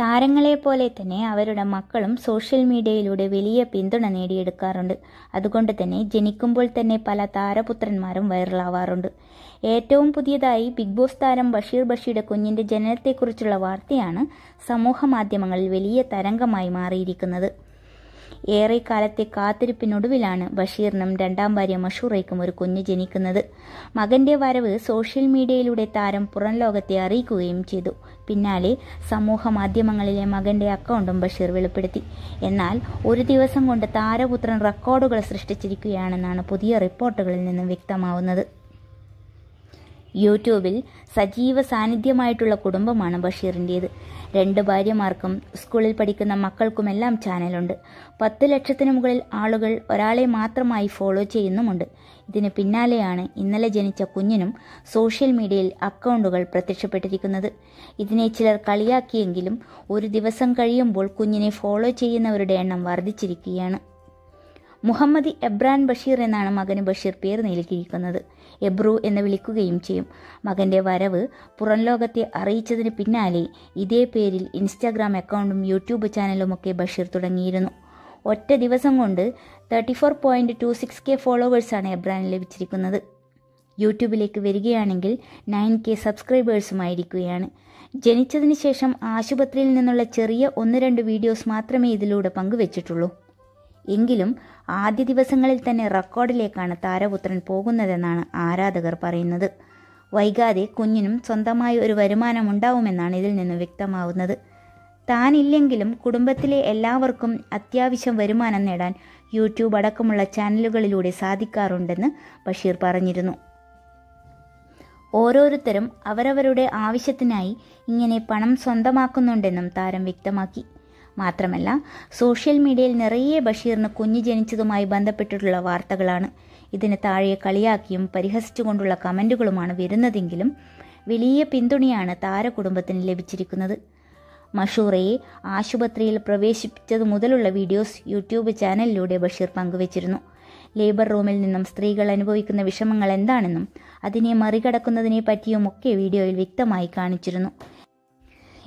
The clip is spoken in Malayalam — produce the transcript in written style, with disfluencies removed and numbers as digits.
താരങ്ങളെ പോലെ തന്നെ അവരുടെ മക്കളും സോഷ്യൽ മീഡിയയിലൂടെ വലിയ പിന്തുണ നേടിയെടുക്കാറുണ്ട്. അതുകൊണ്ട് തന്നെ ജനിക്കുമ്പോൾ തന്നെ പല താരപുത്രന്മാരും വൈറലാവാറുണ്ട്. ഏറ്റവും പുതിയതായി ബിഗ് ബോസ് താരം ബഷീർ കുഞ്ഞിൻ്റെ ജനനത്തെക്കുറിച്ചുള്ള വാർത്തയാണ് സമൂഹ മാധ്യമങ്ങളിൽ വലിയ തരംഗമായി മാറിയിരിക്കുന്നത്. ഏറെക്കാലത്തെ കാത്തിരിപ്പിനൊടുവിലാണ് ബഷീറിനും രണ്ടാം ഭാര്യ മഷൂറയ്ക്കും ഒരു കുഞ്ഞ് ജനിക്കുന്നത്. മകന്റെ വരവ് സോഷ്യൽ മീഡിയയിലൂടെ താരം പുറം ലോകത്തെ അറിയിക്കുകയും ചെയ്തു. പിന്നാലെ സമൂഹ മാധ്യമങ്ങളിലെ മകന്റെ അക്കൗണ്ടും ബഷീർ വെളിപ്പെടുത്തി. എന്നാൽ ഒരു ദിവസം കൊണ്ട് താരപുത്രൻ റെക്കോർഡുകൾ സൃഷ്ടിച്ചിരിക്കുകയാണെന്നാണ് പുതിയ റിപ്പോർട്ടുകളിൽ നിന്നും വ്യക്തമാവുന്നത്. യൂട്യൂബിൽ സജീവ സാന്നിധ്യമായിട്ടുള്ള കുടുംബമാണ് ബഷീറിൻ്റേത്. 2 ഭാര്യമാർക്കും സ്കൂളിൽ പഠിക്കുന്ന മക്കൾക്കുമെല്ലാം ചാനലുണ്ട്. 10 ലക്ഷത്തിനു മുകളിൽ ആളുകൾ ഒരാളെ മാത്രമായി ഫോളോ ചെയ്യുന്നുമുണ്ട്. ഇതിന് പിന്നാലെയാണ് ഇന്നലെ ജനിച്ച കുഞ്ഞിനും സോഷ്യൽ മീഡിയയിൽ അക്കൗണ്ടുകൾ പ്രത്യക്ഷപ്പെട്ടിരിക്കുന്നത്. ഇതിനെ ചിലർ കളിയാക്കിയെങ്കിലും ഒരു ദിവസം കഴിയുമ്പോൾ കുഞ്ഞിനെ ഫോളോ ചെയ്യുന്നവരുടെ എണ്ണം വർദ്ധിച്ചിരിക്കുകയാണ്. മുഹമ്മദ് എബ്രാൻ ബഷീർ എന്നാണ് മകന് ബഷീർ പേര് നൽകിയിരിക്കുന്നത്. എബ്രു എന്ന് വിളിക്കുകയും ചെയ്യും. മകൻ്റെ വരവ് പുറം ലോകത്തെ അറിയിച്ചതിന് പിന്നാലെ ഇതേ പേരിൽ ഇൻസ്റ്റാഗ്രാം അക്കൗണ്ടും യൂട്യൂബ് ചാനലുമൊക്കെ ബഷീർ തുടങ്ങിയിരുന്നു. ഒറ്റ ദിവസം കൊണ്ട് 34.26K ഫോളോവേഴ്സാണ് എബ്രാന് ലഭിച്ചിരിക്കുന്നത്. യൂട്യൂബിലേക്ക് വരികയാണെങ്കിൽ 9K സബ്സ്ക്രൈബേഴ്സുമായിരിക്കുകയാണ്. ജനിച്ചതിന് ശേഷം ആശുപത്രിയിൽ നിന്നുള്ള ചെറിയ 1-2 വീഡിയോസ് മാത്രമേ ഇതിലൂടെ പങ്കുവച്ചിട്ടുള്ളൂ. എങ്കിലും ആദ്യ ദിവസങ്ങളിൽ തന്നെ റെക്കോർഡിലേക്കാണ് താരപുത്രൻ പോകുന്നതെന്നാണ് ആരാധകർ പറയുന്നത്. വൈകാതെ കുഞ്ഞിനും സ്വന്തമായി ഒരു വരുമാനമുണ്ടാവുമെന്നാണ് ഇതിൽ നിന്ന് വ്യക്തമാവുന്നത്. താനില്ലെങ്കിലും കുടുംബത്തിലെ എല്ലാവർക്കും അത്യാവശ്യം വരുമാനം നേടാൻ യൂട്യൂബ് അടക്കമുള്ള ചാനലുകളിലൂടെ സാധിക്കാറുണ്ടെന്ന് ബഷീർ പറഞ്ഞിരുന്നു. ഓരോരുത്തരും അവരവരുടെ ആവശ്യത്തിനായി ഇങ്ങനെ പണം സ്വന്തമാക്കുന്നുണ്ടെന്നും താരം വ്യക്തമാക്കി. മാത്രമല്ല, സോഷ്യൽ മീഡിയയിൽ നിറയെ ബഷീറിന് കുഞ്ഞ് ജനിച്ചതുമായി ബന്ധപ്പെട്ടിട്ടുള്ള വാർത്തകളാണ്. ഇതിന് താഴെ കളിയാക്കിയും പരിഹസിച്ചുകൊണ്ടുള്ള കമൻറ്റുകളുമാണ് വരുന്നതെങ്കിലും വലിയ പിന്തുണയാണ് താരകുടുംബത്തിന് ലഭിച്ചിരിക്കുന്നത്. മഷൂറയെ ആശുപത്രിയിൽ പ്രവേശിപ്പിച്ചതു മുതലുള്ള വീഡിയോസ് യൂട്യൂബ് ചാനലിലൂടെ ബഷീർ പങ്കുവച്ചിരുന്നു. ലേബർ റൂമിൽ നിന്നും സ്ത്രീകൾ അനുഭവിക്കുന്ന വിഷമങ്ങൾ എന്താണെന്നും അതിനെ മറികടക്കുന്നതിനെ പറ്റിയുമൊക്കെ വീഡിയോയിൽ വ്യക്തമായി കാണിച്ചിരുന്നു.